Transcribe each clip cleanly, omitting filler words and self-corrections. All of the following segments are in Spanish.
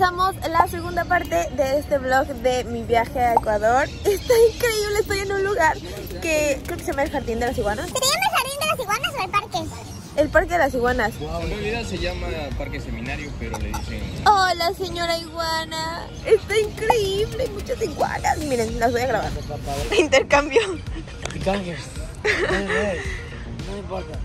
empezamos la segunda parte de este vlog de mi viaje a Ecuador. Está increíble, estoy en un lugar que creo que se llama el Jardín de las Iguanas. ¿Se llama el Jardín de las Iguanas o el Parque? El Parque de las Iguanas. Wow, en realidad se llama Parque Seminario, pero le dicen... ¡Hola, señora iguana! ¡Está increíble! Muchas iguanas. Miren, las voy a grabar. Intercambio. No importa.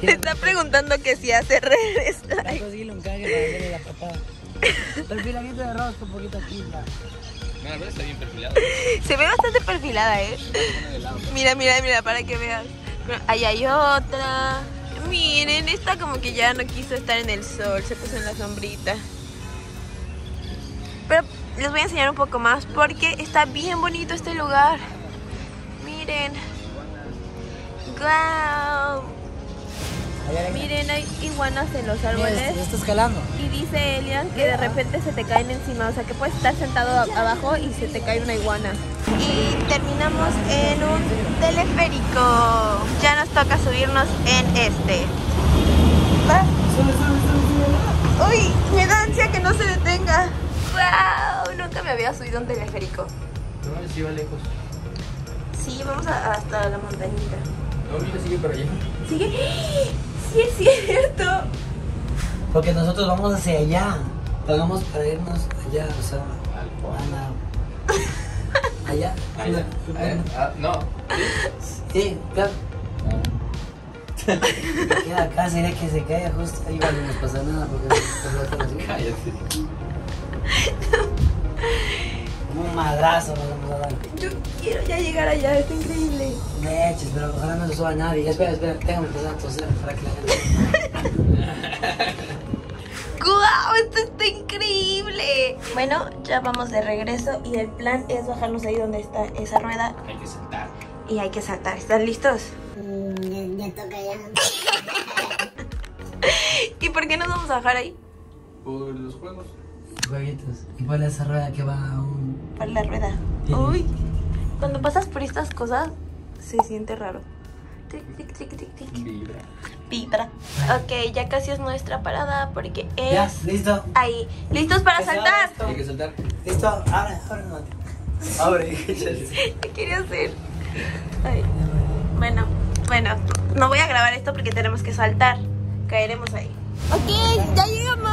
Te está preguntando que si hace redes. Para conseguirle un cague para darle la patada. Perfilamiento de rostro un poquito aquí. No, la verdad está bien perfilada. Se ve bastante perfilada, ¿eh? Mira, mira, mira, para que veas. Ahí hay otra. Miren, esta como que ya no quiso estar en el sol, se puso en la sombrita. Pero les voy a enseñar un poco más porque está bien bonito este lugar. Miren. ¡Guau! Miren, hay iguanas en los árboles. Está escalando. Y dice Elian que de repente se te caen encima. O sea que puedes estar sentado abajo y se te cae una iguana. Y terminamos en un teleférico. Ya nos toca subirnos en este. Uy, me da ansia que no se detenga. Wow, nunca me había subido a un teleférico. No, sí va lejos. Sí, vamos hasta la montañita. No, mira, sigue para allá. ¿Sigue? Sí, es cierto. Porque nosotros vamos hacia allá. Pagamos para irnos allá, o sea, a la... allá. Allá. No. Sí, claro. Queda acá, sería que se caiga justo ahí, vale, no nos pasa nada porque se va a caer. Un madrazo nos vamos a dar. Yo quiero ya llegar allá, está increíble. De hecho, pero ojalá no se suba nadie. Espera, espera, déjame empezar a toser para que la gente... ¡Guau! ¡Esto está increíble! Bueno, ya vamos de regreso y el plan es bajarnos ahí donde está esa rueda. Hay que saltar. Y hay que saltar. ¿Están listos? Ya toca ya. ¿Y por qué nos vamos a bajar ahí? Por los juegos. Jueguitos. ¿Y cuál es esa rueda que va a un...? Para la rueda. Uy, cuando pasas por estas cosas se siente raro. Tic, tic, tic, tic, tic. Vibra. Vibra. Ok, ya casi es nuestra parada porque es... Ya, listo. Ahí. ¿Listos para saltar? Hay que saltar. Listo, ahora, ahora no. Abre. ¿Qué quería hacer? Ay. Bueno, bueno, no voy a grabar esto porque tenemos que saltar. Caeremos ahí. Ok, ya llegamos.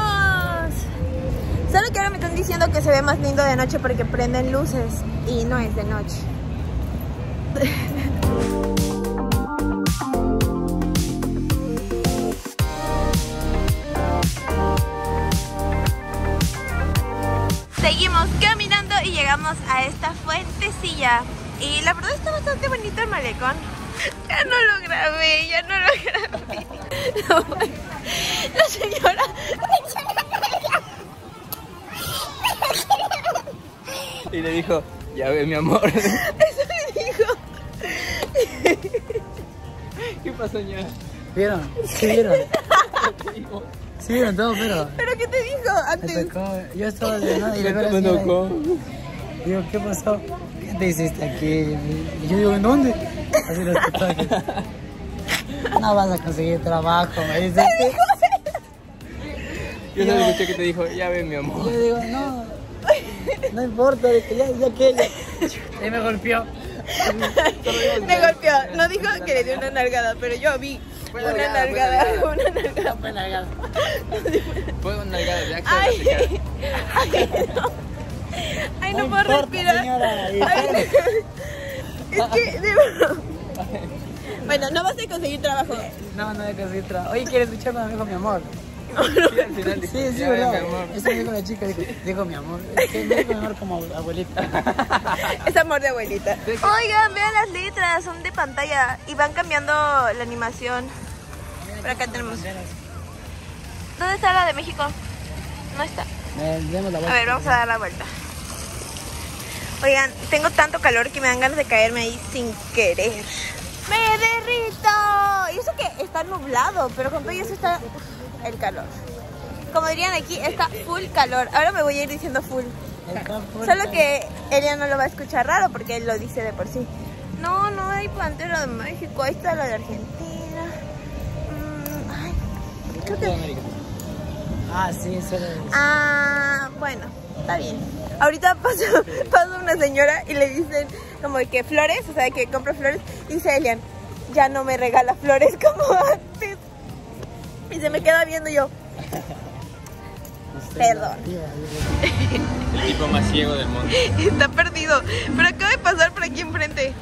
Solo que ahora me están diciendo que se ve más lindo de noche porque prenden luces y no es de noche. Seguimos caminando y llegamos a esta fuentecilla. Y la verdad está bastante bonito el malecón. Ya no lo grabé, ya no lo grabé. La señora... Y le dijo, ya ve mi amor. Eso me dijo. ¿Qué pasó, ña? ¿Vieron? ¿Qué vieron? Sí, vieron todo, pero... ¿Pero qué te dijo antes? Yo estaba de nada y me tocó. Digo, ¿qué pasó? ¿Qué te hiciste aquí? Y yo digo, ¿en dónde? Así los tatuajes. No vas a conseguir trabajo, me dice. Yo no escuché que te dijo, ya ve mi amor. Yo digo, no. No importa, ya que él me golpeó. Me golpeó, no dijo que le dio una nalgada, pero yo vi una nalgada. Fue una nalgada de Axel. Ay, ay, no. Ay, no puedo respirar. Señora, ay, es que debo... Bueno, no vas a conseguir trabajo. No, no voy a conseguir trabajo. Oye, ¿quieres escucharme a mi hijo, mi amor? Sí, al final dijo, sí, sí, verdad. Eso dijo la chica, dijo mi amor. Es que me dijo mi amor como abuelita. Es amor de abuelita. Oigan, vean las letras, son de pantalla y van cambiando la animación. Por acá tenemos. ¿Dónde está la de México? No está. A ver, vamos a dar la vuelta. Oigan, tengo tanto calor que me dan ganas de caerme ahí sin querer. ¡Me derrito! Y eso que está nublado, pero con todo eso está... el calor. Como dirían aquí, está full calor. Ahora me voy a ir diciendo full. Solo que Elian no lo va a escuchar raro porque él lo dice de por sí. No, no hay pantera de México. Ahí está la de Argentina. Ay, creo que... Ah, sí, eso era. Ah, bueno, está bien. Ahorita pasa una señora y le dicen como que flores, o sea, que compra flores. Y dice Elian, ya no me regala flores como antes. Y se me queda viendo yo. Perdón. El tipo más ciego del mundo. Está perdido. Pero acaba de pasar por aquí enfrente.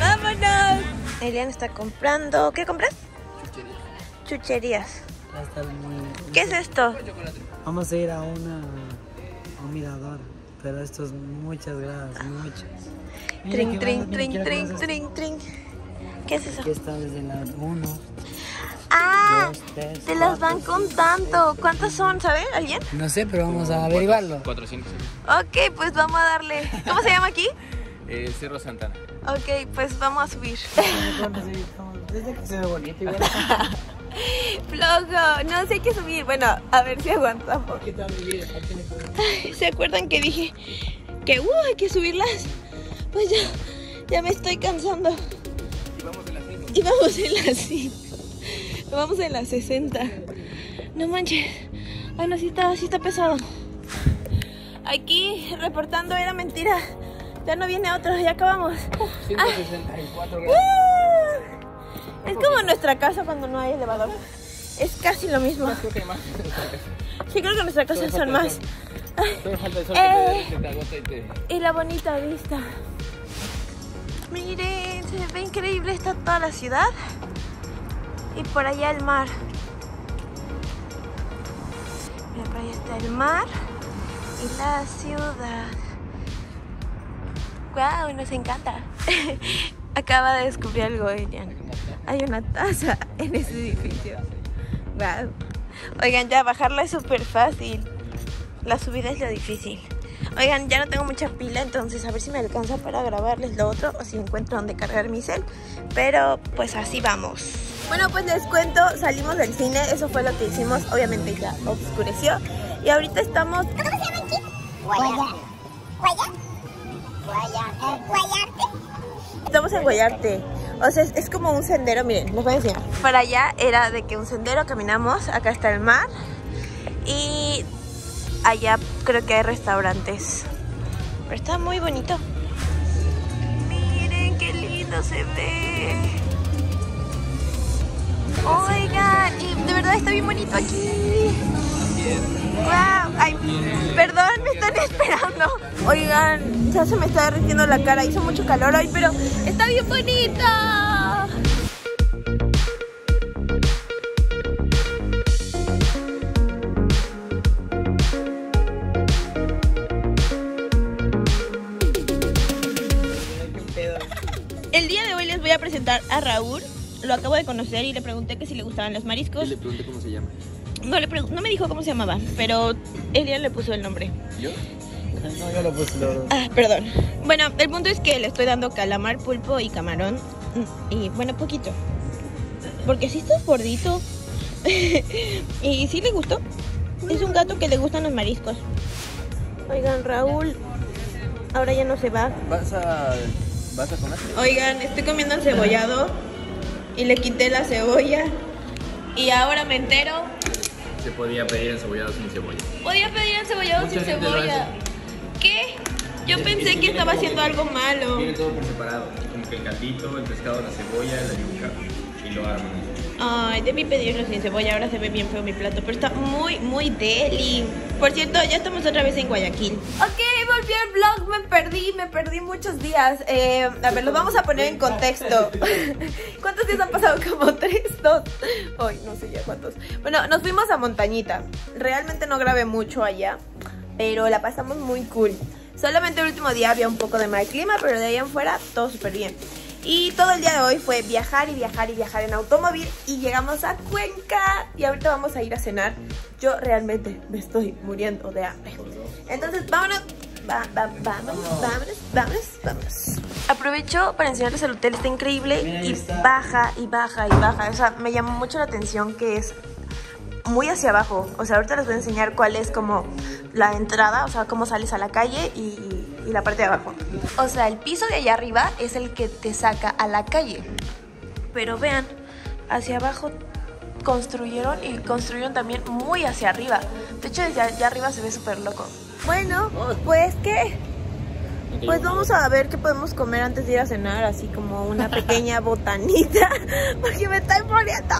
¡Vámonos! Elian está comprando... ¿Qué compras? Chucherías. Chucherías. ¿Qué es esto? Vamos a ir a un mirador. Pero esto es muchas gradas, muchas. Trin, trin, trin, trin, trin, trin. ¿Qué es eso? Aquí está desde las 1. ¡Ah! 2, 3, te las van contando. ¿Cuántas son? ¿Saben? ¿Alguien? No sé, pero vamos a averiguarlo. 400. Ok, pues vamos a darle. ¿Cómo se llama aquí? Cerro Santana. Ok, pues vamos a subir. Desde que se ve bonito igual. Flojo, no sé qué subir. Bueno, a ver si aguantamos. ¿Se acuerdan que dije que hay que subirlas? Pues ya me estoy cansando. Y vamos en las 5. Y vamos en las 5. Vamos en las 60. No manches. Ay, no, sí está pesado. Aquí reportando era mentira. Ya no viene otro, ya acabamos. 164 grados. Es como nuestra casa cuando no hay elevador. Es casi lo mismo. Creo que hay más. Sí, creo que nuestra casa son más. Y la bonita vista. Miren, se ve increíble. Está toda la ciudad. Y por allá el mar. Mira, por allá está el mar y la ciudad. ¡Guau! Wow, nos encanta. Acaba de descubrir algo, Elian. Hay una taza en ese edificio. ¡Guau! Wow. Oigan, ya bajarla es súper fácil. La subida es lo difícil. Oigan, ya no tengo mucha pila, entonces a ver si me alcanza para grabarles lo otro o si encuentro dónde cargar mi cel. Pero pues así vamos. Bueno, pues les cuento, salimos del cine, eso fue lo que hicimos, obviamente ya oscureció. Y ahorita estamos... ¿Cómo se llama aquí? Guayarte. Guayarte. Estamos en Guayarte. O sea, es como un sendero, miren, les voy a enseñar. Para allá era de que un sendero caminamos, acá está el mar. Y allá creo que hay restaurantes. Pero está muy bonito. Miren qué lindo se ve. Oigan, y de verdad está bien bonito aquí. Wow, ay, perdón, me están esperando. Oigan, ya se me está derritiendo la cara. Hizo mucho calor hoy, pero está bien bonito. El día de hoy les voy a presentar a Raúl. Lo acabo de conocer y le pregunté que si le gustaban los mariscos. Le pregunté cómo se llama. No me dijo cómo se llamaba, pero Elian le puso el nombre. ¿Yo? No, yo lo puse. Ah, perdón. Bueno, el punto es que le estoy dando calamar, pulpo y camarón. Y bueno, poquito. Porque sí está gordito. Y sí le gustó. Es un gato que le gustan los mariscos. Oigan, Raúl, ahora ya no se va. ¿Vas a comer? Oigan, estoy comiendo encebollado. Y le quité la cebolla. Y ahora me entero. Se podía pedir encebollado sin cebolla. Podía pedir encebollado sin cebolla. ¿Qué? Yo pensé que estaba haciendo algo malo. Tiene todo por separado. Como que el caldito, el pescado, la cebolla, la yuca. Y lo arman. Ay, debí pedirlo sin cebolla. Ahora se ve bien feo mi plato. Pero está muy, muy deli. Por cierto, ya estamos otra vez en Guayaquil. Ok, volví al vlog. Me perdí muchos días. A ver, los vamos a poner en contexto. ¿Cuántos días han pasado? Como 3, 2. Ay, no sé ya cuántos. Bueno, nos fuimos a Montañita. Realmente no grabé mucho allá, pero la pasamos muy cool. Solamente el último día había un poco de mal clima, pero de ahí en fuera todo súper bien. Y todo el día de hoy fue viajar y viajar y viajar en automóvil. Y llegamos a Cuenca. Y ahorita vamos a ir a cenar. Yo realmente me estoy muriendo de hambre. Entonces, vámonos. Vámonos. Aprovecho para enseñarles el hotel. Está increíble. Y baja y baja y baja. O sea, me llamó mucho la atención que es muy hacia abajo. O sea, ahorita les voy a enseñar cuál es como la entrada. O sea, cómo sales a la calle y y la parte de abajo. O sea, el piso de allá arriba es el que te saca a la calle. Pero vean, hacia abajo construyeron y construyeron también muy hacia arriba. De hecho, desde allá arriba se ve súper loco. Bueno, pues ¿qué? Pues vamos a ver qué podemos comer antes de ir a cenar, así como una pequeña botanita, porque me está poniendo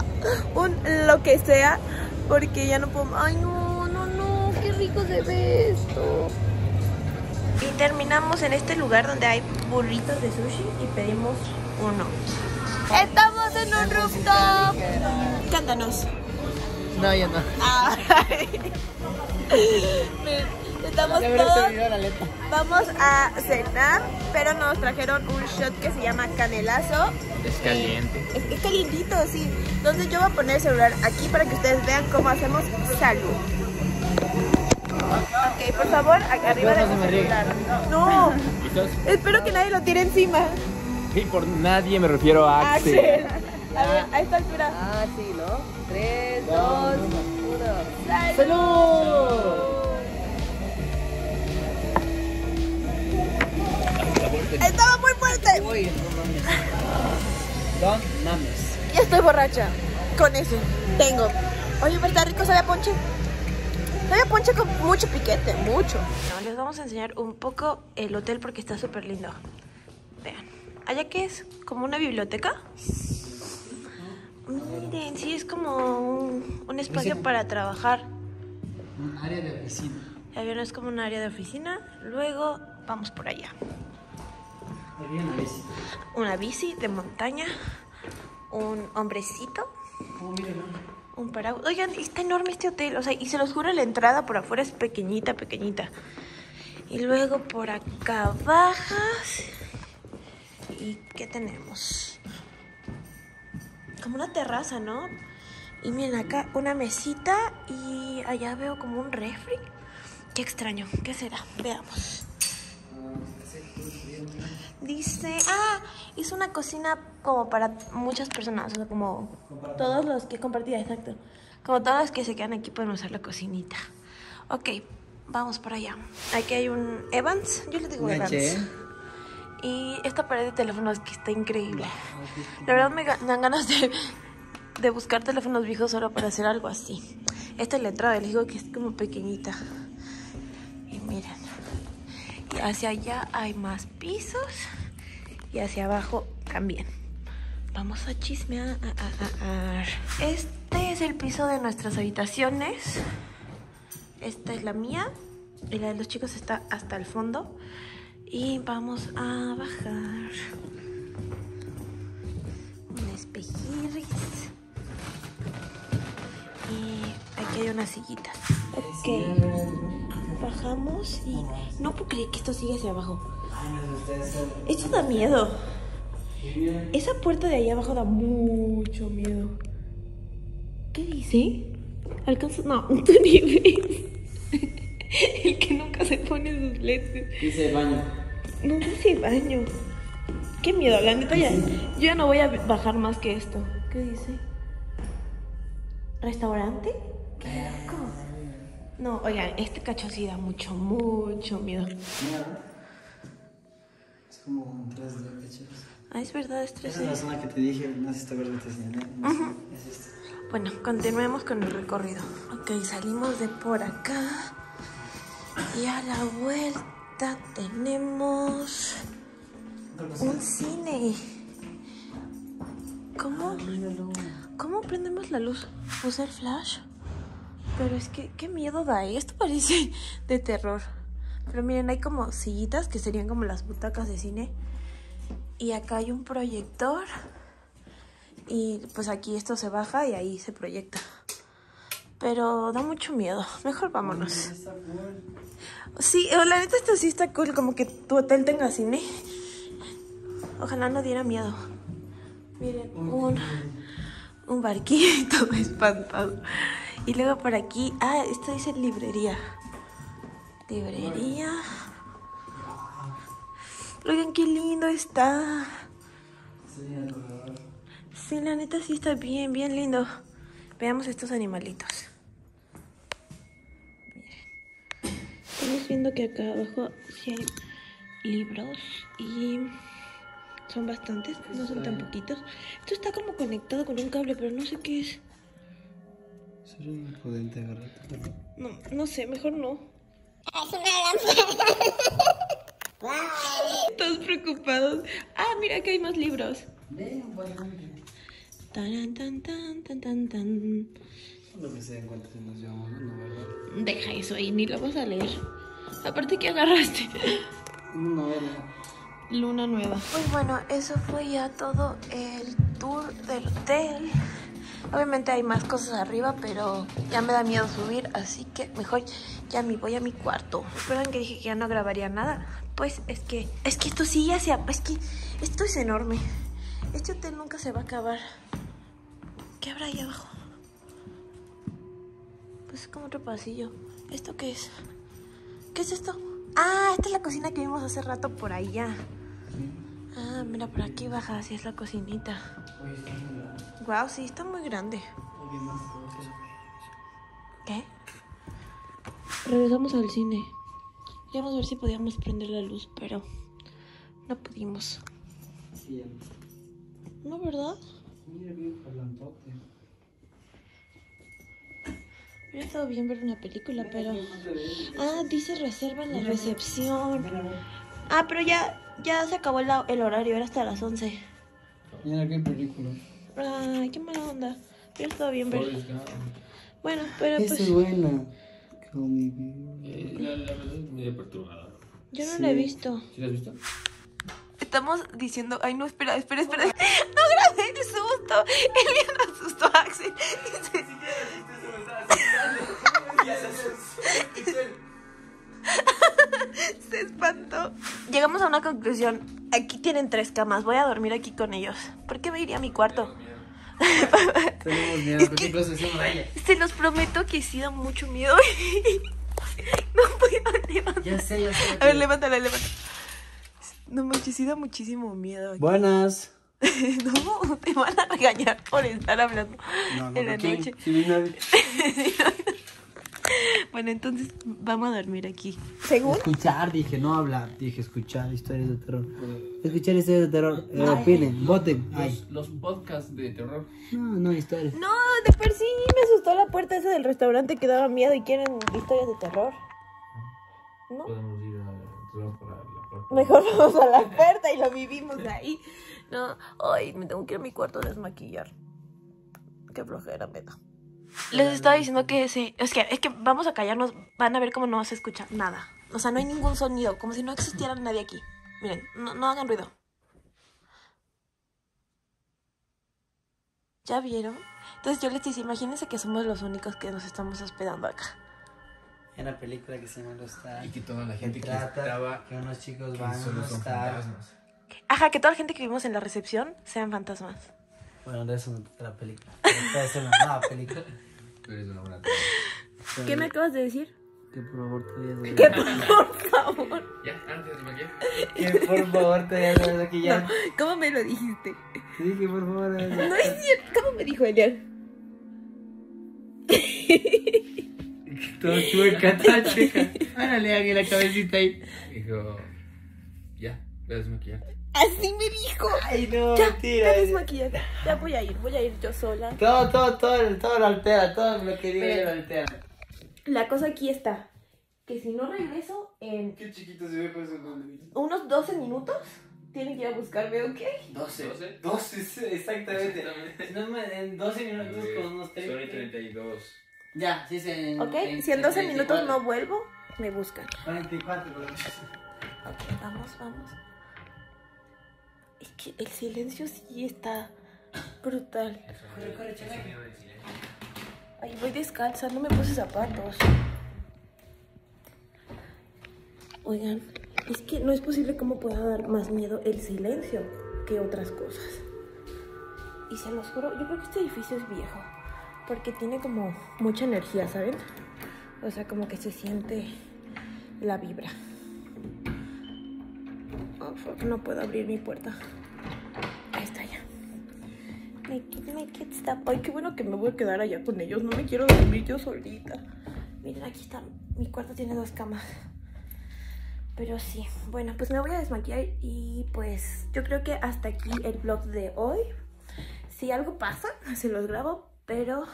un lo que sea, porque ya no puedo... ¡Ay, no, no, no! ¡Qué rico se ve esto! Y terminamos en este lugar donde hay burritos de sushi y pedimos uno. ¡Estamos en un rooftop! ¡Cántanos! No, yo no. Estamos todos, vamos a cenar, pero nos trajeron un shot que se llama Canelazo. Es caliente. Es calientito, sí. Entonces yo voy a poner el celular aquí para que ustedes vean cómo hacemos salud. Ok, por favor, acá arriba de mi celular. No, espero que nadie lo tire encima. Y por nadie me refiero a Axel. A ver, a esta altura. Ah, sí, ¿no? 3, 2, 1. ¡Salud! ¡Estaba muy fuerte! Uy, no mames. No mames. Ya estoy borracha. Con eso tengo. Oye, ¿verdad rico sabe a ponche? Sabe a ponche con mucho piquete, mucho. No, les vamos a enseñar un poco el hotel porque está súper lindo. Vean, allá que es como una biblioteca. Miren, sí, es como un espacio para trabajar. Un área de oficina. El avión es como un área de oficina. Luego vamos por allá. Había una bici. Una bici de montaña. Un hombrecito. Oh, miren. Un paraguas. Oigan, está enorme este hotel. O sea, y se los juro, la entrada por afuera es pequeñita, pequeñita. Y luego por acá bajas. ¿Y qué tenemos? Como una terraza, ¿no? Y miren, acá una mesita. Y allá veo como un refri. Qué extraño. ¿Qué será? Veamos. Dice, es una cocina como para muchas personas, o sea, como todos los que compartía, exacto. Como todos los que se quedan aquí pueden usar la cocinita. Ok, vamos para allá. Aquí hay un Evans, yo le digo Evans. Y esta pared de teléfonos que está increíble. La verdad me dan ganas de buscar teléfonos viejos solo para hacer algo así. Esta es la entrada, les digo que es como pequeñita. Y miren. Y hacia allá hay más pisos. Y hacia abajo también. Vamos a chismear. Este es el piso de nuestras habitaciones. Esta es la mía. Y la de los chicos está hasta el fondo. Y vamos a bajar. Un espejiris. Y aquí hay una sillita. Ok. Bajamos y... No puedo creer que esto sigue hacia abajo. Esto da miedo. Esa puerta de ahí abajo da mucho miedo. ¿Qué dice? Alcanza... No, tú ni ves. El que nunca se pone sus lentes. Dice baño. No dice baño. Qué miedo, la neta ya... Yo ya no voy a bajar más que esto. ¿Qué dice? ¿Restaurante? Qué loco. No, oigan, este cacho sí da mucho, mucho miedo. Es como un 3D, cachos. Ah, es verdad, es 3D. Esa es la zona que te dije, no sé si te acuerdas que te enseñé. Bueno, continuemos con el recorrido. Ok, salimos de por acá. Y a la vuelta tenemos un cine. ¿Cómo prendemos la luz? ¿Usa el flash? Pero es que, qué miedo da, esto parece de terror. Pero miren, hay como sillitas que serían como las butacas de cine. Y acá hay un proyector. Y pues aquí esto se baja y ahí se proyecta. Pero da mucho miedo, mejor vámonos. Sí, la neta esto sí está cool, como que tu hotel tenga cine. Ojalá no diera miedo. Miren, un barquito espantado. Y luego por aquí, esto dice librería. Librería. Oigan, qué lindo está. Sí, la neta sí está bien, bien lindo. Veamos estos animalitos. Miren. Estamos viendo que acá abajo sí hay libros y son bastantes, no son tan poquitos. Esto está como conectado con un cable, pero no sé qué es. ¿Será una potente garrota? No, no sé, mejor no. Es una lámpara. Estás preocupados. Ah, mira que hay más libros. Tan tan tan tan tan tan. No me sé en cuánto se nos llevamos, ¿no? ¿Verdad? Deja eso ahí, ni lo vas a leer. Aparte que agarraste. No, no. Luna nueva. Pues bueno, eso fue ya todo el tour del hotel. Obviamente hay más cosas arriba, pero ya me da miedo subir, así que mejor ya me voy a mi cuarto. ¿Recuerdan que dije que ya no grabaría nada? Pues es que esto sí ya se... Es que esto es enorme. Este hotel nunca se va a acabar. ¿Qué habrá ahí abajo? Pues es como otro pasillo. ¿Esto qué es? ¿Qué es esto? Ah, esta es la cocina que vimos hace rato por allá. Ah, mira, por aquí baja, así es la cocinita. Wow, sí, está muy grande. ¿Qué? Regresamos al cine. Queríamos ver si podíamos prender la luz, pero no pudimos. ¿No, verdad? Mira, bien parlantote. Hubiera estado bien ver una película, pero... Ah, dice reserva en la recepción. Ah, pero ya se acabó el horario, era hasta las 11. Mira qué película. Ay, qué mala onda. Hubiera estado bien ver. Bueno, pero pues... Es buena. La verdad es medio perturbadora. Yo no la he visto. ¿Sí la has visto? Estamos diciendo... Ay, no, espera. No grabé de susto. Elian asustó a Axel. Se espantó. Llegamos a una conclusión. Aquí tienen 3 camas. Voy a dormir aquí con ellos. ¿Por qué me iría a mi cuarto? Tenemos miedo. Es que se los prometo que sí da mucho miedo. No puedo levantar. Ya sé. A ver, levántala. No manches, sí da muchísimo miedo aquí. Buenas. No, te van a regañar por estar hablando en la noche. Bueno, entonces vamos a dormir aquí. ¿Según? Escuchar, dije, no hablar. Dije, escuchar historias de terror. Escuchar historias de terror. Opinen, voten. Los podcasts de terror. No, historias. No, de por sí me asustó la puerta esa del restaurante que daba miedo y quieren historias de terror. ¿No? Podemos ir a la puerta. Mejor vamos a la puerta y lo vivimos ahí. No, ay, me tengo que ir a mi cuarto a desmaquillar. Qué flojera me da. Les estaba diciendo que sí, es que vamos a callarnos, van a ver cómo no se escucha nada. O sea, no hay ningún sonido, como si no existiera nadie aquí. Miren, no hagan ruido. ¿Ya vieron? Entonces yo les dije, imagínense que somos los únicos que nos estamos hospedando acá. En la película que se llama Los Tag. Y que toda la gente que estaba, que unos chicos van a los Tag. Ajá, que toda la gente que vimos en la recepción sean fantasmas. Bueno, de eso no trata la película. Es una nueva película. Pero es una buena película. ¿Qué me acabas de decir? Que por favor te vayas a ver. Que por favor. Ya, antes de maquillaje. Que por favor te vayas a ver aquí ya. No, ¿cómo me lo dijiste? Te dije, por favor. No es cierto. ¿Cómo me dijo Elian? Todo chueca, tan chueca. Ahora le hagan la cabecita ahí. Dijo, ya, voy a desmaquillarte. Así me dijo. Ay, no, ya, mentira. Ya desmaquillada. Ya voy a ir yo sola. Todo lo altera, todo lo que digo lo altera. La cosa aquí está, que si no regreso en... Qué chiquito se ve por eso. Unos 12 minutos, tienen que ir a buscarme, ¿ok? 12, exactamente. En 12 minutos con unos 30. Son 32. Ya, sí, se... Ok, si en 12 minutos no vuelvo, me buscan. 44. Ok, vamos. Es que el silencio sí está brutal. Corre, chale. Ay, voy descalza, no me puse zapatos. Oigan, es que no es posible cómo pueda dar más miedo el silencio que otras cosas. Y se los juro, yo creo que este edificio es viejo, porque tiene como mucha energía, ¿saben? O sea, como que se siente la vibra. No puedo abrir mi puerta. Ahí está ya. Make it stop. Ay, qué bueno que me voy a quedar allá con ellos. No me quiero dormir yo solita. Miren, aquí está. Mi cuarto tiene 2 camas. Pero sí, bueno, pues me voy a desmaquillar y pues yo creo que hasta aquí el vlog de hoy. Si algo pasa, se los grabo, pero...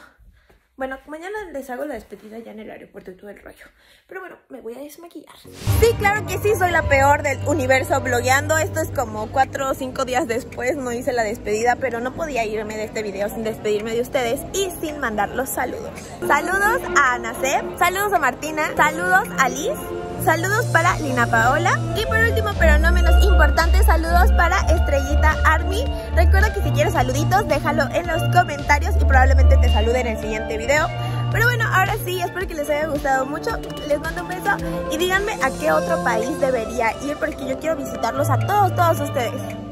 bueno, mañana les hago la despedida ya en el aeropuerto y todo el rollo. Pero bueno, me voy a desmaquillar. Sí, claro que sí, soy la peor del universo blogueando. Esto es como 4 o 5 días después, no hice la despedida, pero no podía irme de este video sin despedirme de ustedes y sin mandar los saludos. Saludos a Anacep, saludos a Martina, saludos a Liz, saludos para Lina Paola. Y por último, pero no menos importante, saludos para Estrellita Army. Recuerda que si quieres saluditos, déjalo en los comentarios y probablemente te salude en el siguiente video. Pero bueno, ahora sí, espero que les haya gustado mucho. Les mando un beso y díganme a qué otro país debería ir, porque yo quiero visitarlos a todos ustedes.